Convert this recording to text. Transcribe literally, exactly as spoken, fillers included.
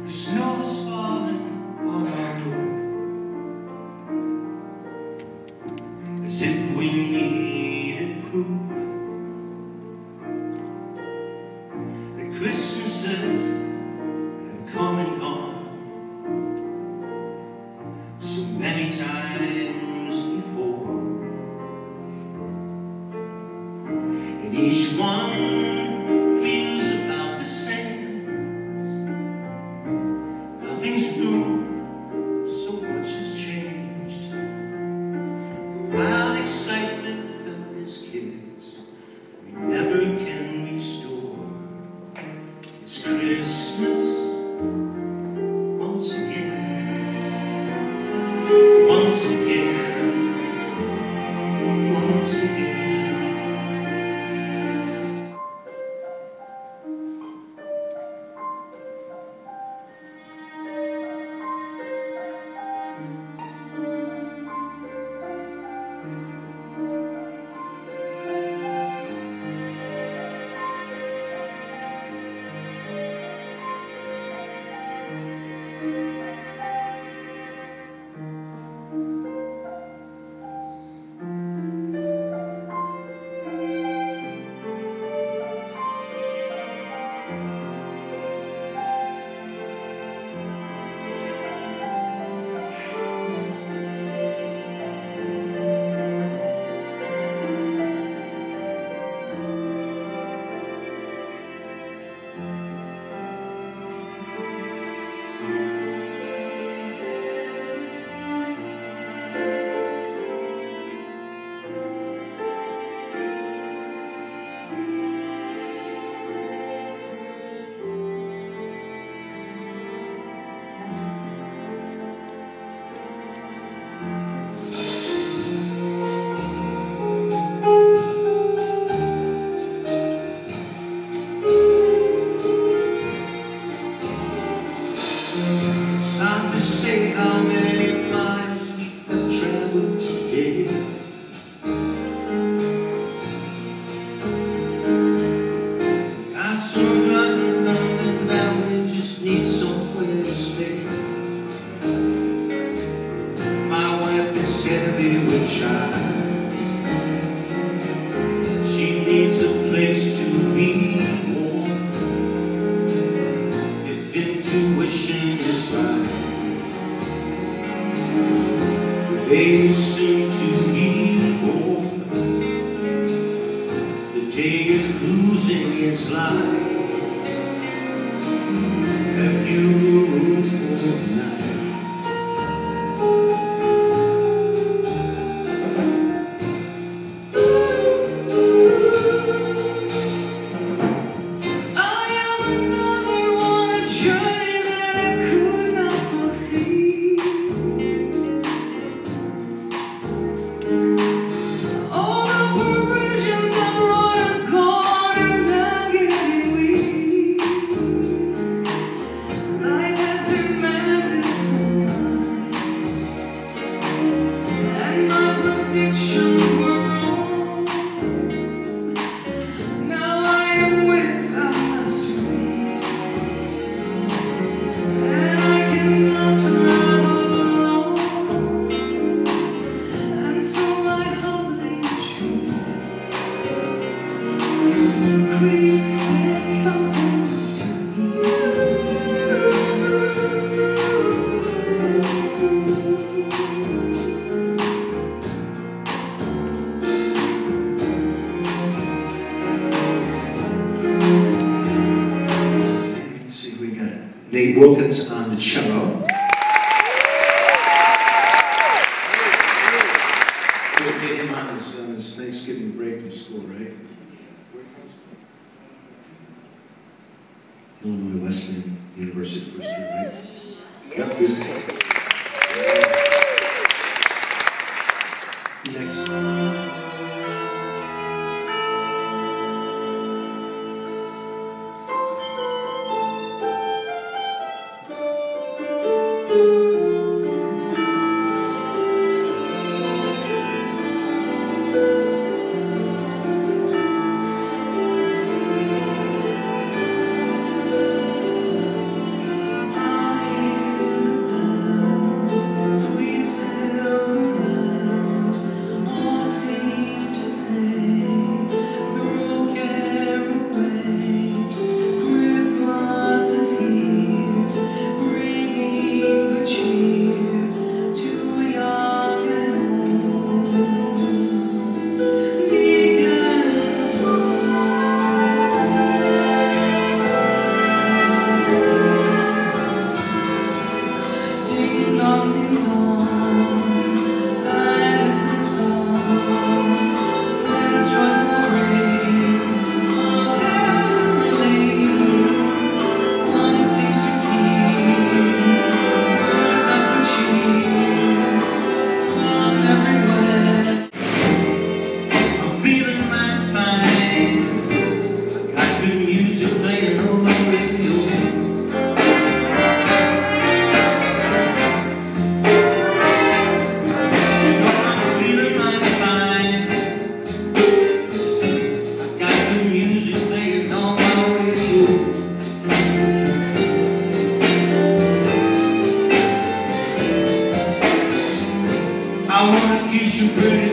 The snow's falling on our door, as if we needed proof that Christmases have come and gone so many times before, and each one Christmas once again, once again, once again. Need somewhere to stay. intuition is right. They seem to need hope. The day is losing its light. Have you a room for the night? Nate Wilkins on the cello. We'll get him on his, on his Thanksgiving break from school, right? Illinois Wesleyan University, first year, right? Yep, yeah. Next. You